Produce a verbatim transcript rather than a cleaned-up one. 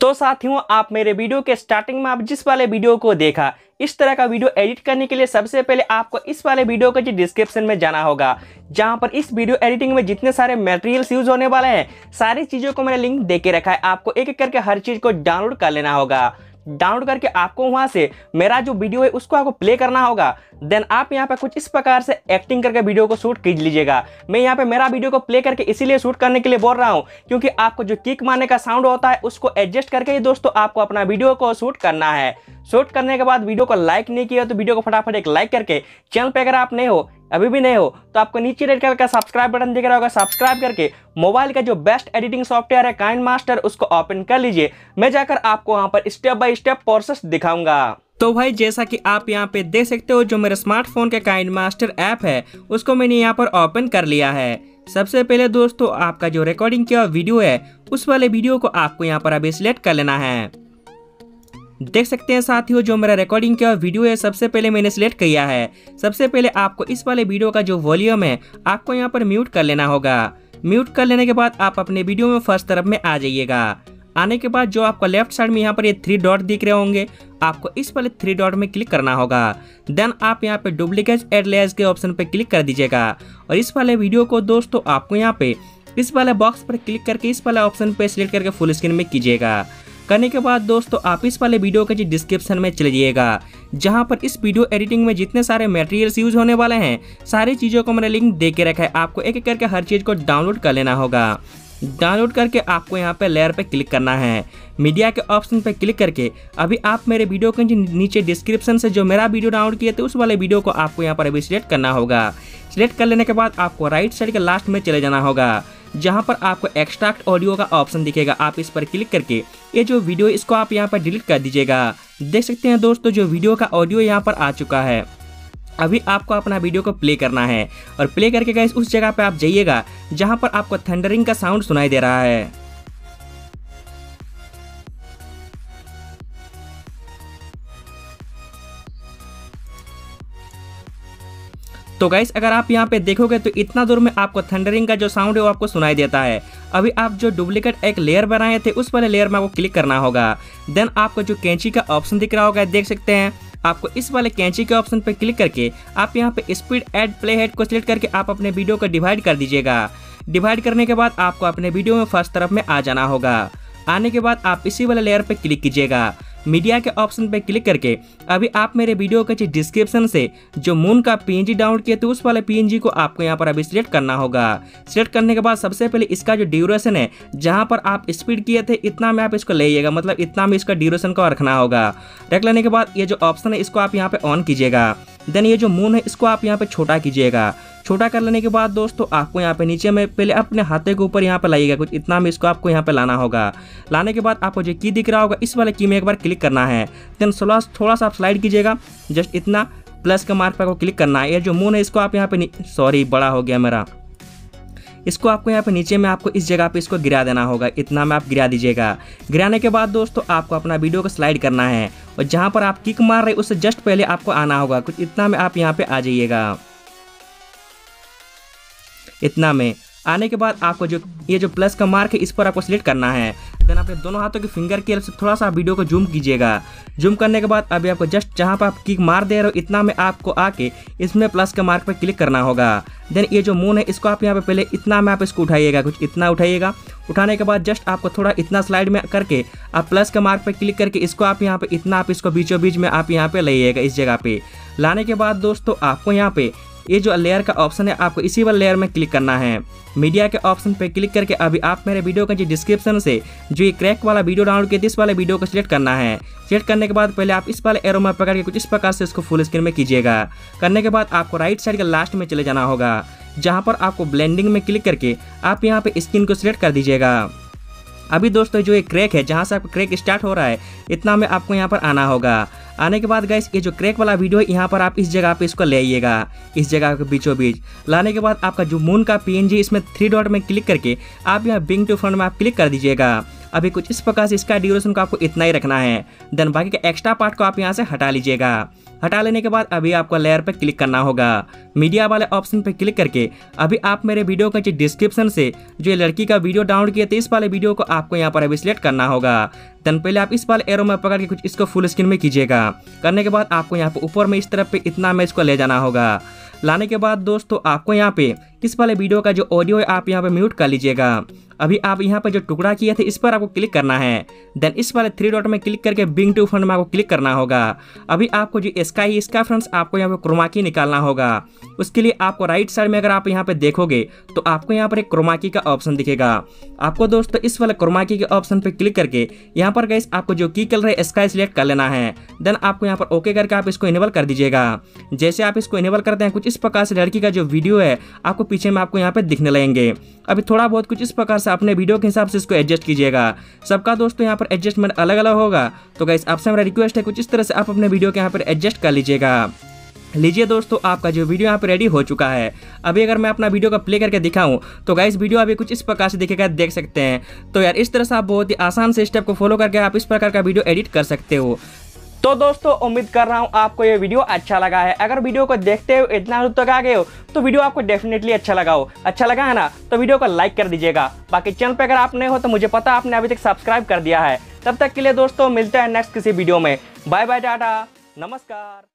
तो साथियों, आप मेरे वीडियो के स्टार्टिंग में आप जिस वाले वीडियो को देखा, इस तरह का वीडियो एडिट करने के लिए सबसे पहले आपको इस वाले वीडियो के डिस्क्रिप्शन में जाना होगा, जहां पर इस वीडियो एडिटिंग में जितने सारे मटेरियल्स यूज होने वाले हैं सारी चीज़ों को मैंने लिंक दे के रखा है। आपको एक एक करके हर चीज़ को डाउनलोड कर लेना होगा। डाउनलोड करके आपको वहां से मेरा जो वीडियो है उसको आपको प्ले करना होगा। देन आप यहाँ पे कुछ इस प्रकार से एक्टिंग करके वीडियो को शूट कीज लीजिएगा। मैं यहाँ पे मेरा वीडियो को प्ले करके इसीलिए शूट करने के लिए बोल रहा हूँ क्योंकि आपको जो किक मारने का साउंड होता है उसको एडजस्ट करके ही दोस्तों आपको अपना वीडियो को शूट करना है। शूट करने के बाद वीडियो को लाइक नहीं किया तो वीडियो को फटाफट एक लाइक करके, चैनल पर अगर आप नए हो, अभी भी नहीं हो, तो आपको नीचे रेड कलर का सब्सक्राइब बटन दिख रहा होगा, सब्सक्राइब करके मोबाइल का जो बेस्ट एडिटिंग सॉफ्टवेयर है काइनमास्टर उसको ओपन कर लीजिए। मैं जाकर आपको वहां पर स्टेप बाय स्टेप प्रोसेस दिखाऊंगा। तो भाई जैसा कि आप यहां पे देख सकते हो, जो मेरे स्मार्टफोन का काइनमास्टर ऐप है उसको मैंने यहाँ पर ओपन कर लिया है। सबसे पहले दोस्तों आपका जो रिकॉर्डिंग किया वीडियो है उस वाले वीडियो को आपको यहाँ पर अभी सिलेक्ट कर लेना है। देख सकते हैं साथियों, जो मेरा रिकॉर्डिंग का वीडियो है सबसे पहले मैंने सिलेक्ट किया है। सबसे पहले आपको इस वाले वीडियो का जो वॉल्यूम है आपको यहाँ पर म्यूट कर लेना होगा। म्यूट कर लेने के बाद आप अपने वीडियो में फर्स्ट तरफ में आ जाइएगा। आने के बाद जो आपको लेफ्ट साइड में यहाँ पर ये थ्री डॉट दिख रहे होंगे, आपको इस वाले थ्री डॉट में क्लिक करना होगा। देन आप यहाँ पे डुप्लीकेट एड लेयर्स के ऑप्शन पर क्लिक कर दीजिएगा और इस वाले वीडियो को दोस्तों आपको यहाँ पे इस वाले बॉक्स पर क्लिक करके इस वाले ऑप्शन पर सिलेक्ट करके फुल स्क्रीन में कीजिएगा। करने के बाद दोस्तों आप इस वाले वीडियो के डिस्क्रिप्शन में चले जाइएगा, जहां पर इस वीडियो एडिटिंग में जितने सारे मटेरियल्स यूज होने वाले हैं सारी चीज़ों को मैंने लिंक दे के रखा है। आपको एक एक करके हर चीज़ को डाउनलोड कर लेना होगा। डाउनलोड करके आपको यहां पे लेयर पे क्लिक करना है। मीडिया के ऑप्शन पे क्लिक करके अभी आप मेरे वीडियो के नीचे डिस्क्रिप्शन से जो मेरा वीडियो डाउनलोड किए थे उस वाले वीडियो को आपको यहाँ पर अभी सिलेक्ट करना होगा। सिलेक्ट कर लेने के बाद आपको राइट साइड के लास्ट में चले जाना होगा, जहां पर आपको एक्सट्रैक्ट ऑडियो का ऑप्शन दिखेगा। आप इस पर क्लिक करके ये जो वीडियो इसको आप यहाँ पर डिलीट कर दीजिएगा। देख सकते हैं दोस्तों, जो वीडियो का ऑडियो यहाँ पर आ चुका है। अभी आपको अपना वीडियो को प्ले करना है और प्ले करके गाइस उस जगह पर आप जाइएगा जहां पर आपको थंडरिंग का साउंड सुनाई दे रहा है। तो गाइस अगर आप यहाँ पे देखोगे तो इतना दूर में आपको थंडरिंग का जो साउंड है वो आपको सुनाई देता है। अभी आप जो डुप्लीकेट एक लेयर बनाए थे उस वाले लेयर में आपको क्लिक करना होगा। देन आपको जो कैंची का ऑप्शन दिख रहा होगा, देख सकते हैं, आपको इस वाले कैंची के ऑप्शन पर क्लिक करके आप यहाँ पे स्पीड एड प्ले हेड को सिलेक्ट करके आप अपने वीडियो को डिवाइड कर दीजिएगा। डिवाइड करने के बाद आपको अपने वीडियो में फर्स्ट तरफ में आ जाना होगा। आने के बाद आप इसी वाले लेयर पर क्लिक कीजिएगा। मीडिया के ऑप्शन पर क्लिक करके अभी आप मेरे वीडियो के डिस्क्रिप्शन से जो मून का पीएनजी डाउनलोड किया तो उस वाले पीएनजी को आपको यहाँ पर अभी सिलेक्ट करना होगा। सिलेक्ट करने के बाद सबसे पहले इसका जो ड्यूरेशन है, जहाँ पर आप स्पीड किए थे इतना में आप इसको लेइएगा, मतलब इतना में इसका ड्यूरेशन को रखना होगा। रख लेने के बाद ये जो ऑप्शन है इसको आप यहाँ पर ऑन कीजिएगा। देन ये जो मून है इसको आप यहाँ पर छोटा कीजिएगा। छोटा कर लेने के बाद दोस्तों आपको यहाँ पे नीचे में पहले अपने हाथे के ऊपर यहाँ पे लाइएगा, कुछ इतना में इसको आपको यहाँ पे लाना होगा। लाने के बाद आपको जो की दिख रहा होगा इस वाले की में एक बार क्लिक करना है। देन थोड़ा थोड़ा सा आप स्लाइड कीजिएगा, जस्ट इतना प्लस के मार्क पर आपको क्लिक करना है। ये जो मून है इसको आप यहाँ पे, सॉरी बड़ा हो गया मेरा, इसको आपको यहाँ पे नीचे में आपको इस जगह पे इसको गिरा देना होगा। इतना में आप गिरा दीजिएगा। गिराने के बाद दोस्तों आपको अपना वीडियो को स्लाइड करना है और जहाँ पर आप किक मार रहे उससे जस्ट पहले आपको आना होगा, कुछ इतना में आप यहाँ पे आ जाइएगा। इतना में आने के बाद आपको जो ये जो प्लस का मार्क है इस पर आपको सिलेक्ट करना है। देन आपने दोनों हाथों के फिंगर की हेल्प से थोड़ा सा वीडियो को जूम कीजिएगा। जूम करने के बाद अभी आपको जस्ट जहां पर आप किक मार दे रहे हो इतना में आपको आके इसमें प्लस के मार्क पर क्लिक करना होगा। देन ये जो मून है इसको आप यहाँ पे पहले इतना में आप इसको उठाइएगा, कुछ इतना उठाइएगा। उठाने के बाद जस्ट आपको थोड़ा इतना स्लाइड में करके आप प्लस के मार्क पर क्लिक करके इसको आप यहाँ पे इतना आप इसको बीचों बीच में आप यहाँ पे लाइएगा। इस जगह पे लाने के बाद दोस्तों आपको यहाँ पे ये जो लेयर का ऑप्शन है आपको इसी वाले लेयर में क्लिक करना है। मीडिया के ऑप्शन पर क्लिक करके अभी आप मेरे वीडियो का जो डिस्क्रिप्शन से जो ये क्रैक वाला वीडियो डाउनलोड किया इस वाले वीडियो को सिलेक्ट करना है। सिलेक्ट करने के बाद पहले आप इस वाले एरो में पकड़ के कुछ इस प्रकार से इसको फुल स्क्रीन में कीजिएगा। करने के बाद आपको राइट साइड के लास्ट में चले जाना होगा, जहाँ पर आपको ब्लेंडिंग में क्लिक करके आप यहाँ पर स्क्रीन को सिलेक्ट कर दीजिएगा। अभी दोस्तों जो ये क्रैक है जहाँ से आपका क्रैक स्टार्ट हो रहा है इतना में आपको यहाँ पर आना होगा। आने के बाद गाइस ये जो क्रैक वाला वीडियो है यहाँ पर आप इस जगह पे इसको ले आइएगा, इस जगह के बीचों बीच। लाने के बाद आपका जो मून का पीएनजी इसमें थ्री डॉट में क्लिक करके आप यहाँ बिंग टू फ्रंट में आप क्लिक कर दीजिएगा। अभी कुछ इस प्रकार से इसका ड्यूरेशन को आपको इतना ही रखना है। देन बाकी के एक्स्ट्रा पार्ट को आप यहाँ से हटा लीजिएगा। हटा लेने के बाद अभी आपको लेयर पर क्लिक करना होगा। मीडिया वाले ऑप्शन पर क्लिक करके अभी आप मेरे वीडियो का डिस्क्रिप्शन से जो लड़की का वीडियो डाउनलोड किया था इस वाले वीडियो को आपको यहाँ पर अभी सिलेक्ट करना होगा। देन पहले आप इस वाले एरो में पकड़ के कुछ इसको फुल स्क्रीन में कीजिएगा। करने के बाद आपको यहाँ पर ऊपर में इस तरफ पे इतना में इसको ले जाना होगा। लाने के बाद दोस्तों आपको यहाँ पे इस वाले वीडियो का जो ऑडियो है आप यहाँ पे म्यूट कर लीजिएगा। अभी आप यहाँ पर जो टुकड़ा किया था इस पर आपको क्लिक करना है। देन इस वाले थ्री डॉट में क्लिक करके बिंग टू फ्रंट में आपको क्लिक करना होगा। अभी आपको जो स्काई इसका फ्रेंड्स आपको यहाँ पे क्रोमा की निकालना होगा। उसके लिए आपको राइट साइड में अगर आप यहाँ पे देखोगे तो आपको यहाँ पर एक क्रोमा की का ऑप्शन दिखेगा। आपको दोस्तों इस वाले क्रोमा की के ऑप्शन पर क्लिक करके यहाँ पर गाइस आपको जो की कलर है स्काई सिलेक्ट कर लेना है। देन आपको यहाँ पर ओके करके आप इसको इनेबल कर दीजिएगा। जैसे आप इसको इनेबल करते हैं कुछ इस प्रकार से लड़की का जो वीडियो है आपको पीछे में आपको यहाँ पे दिखने लगेंगे। अभी थोड़ा बहुत कुछ इस प्रकार अपने वीडियो के हिसाब से इसको एडजस्ट कीजिएगा। सबका दोस्तों यहाँ पर एडजस्टमेंट अलग अलग होगा। तो गाइस आपसे मेरा रिक्वेस्ट है कुछ इस तरह से आप अपने वीडियो के यहाँ पर एडजस्ट कर लीजिएगा। लीजिए दोस्तों आपका जो वीडियो यहाँ पर रेडी हो चुका है। अभी अगर मैं अपना वीडियो का प्ले करके दिखाऊं तो गाइस वीडियो अभी कुछ इस प्रकार से दिखेगा, देख सकते हैं। तो यार इस तरह से आप बहुत ही आसान से स्टेप को फॉलो करके आप इस प्रकार का वीडियो एडिट कर सकते हो। तो दोस्तों उम्मीद कर रहा हूँ आपको ये वीडियो अच्छा लगा है। अगर वीडियो को देखते हुए इतना दूर तक आ गए हो तो वीडियो आपको डेफिनेटली अच्छा लगा हो। अच्छा लगा है ना, तो वीडियो को लाइक कर दीजिएगा। बाकी चैनल पे अगर आप नए हो तो मुझे पता आपने अभी तक सब्सक्राइब कर दिया है। तब तक के लिए दोस्तों मिलते हैं नेक्स्ट किसी वीडियो में। बाय बाय, टाटा, नमस्कार।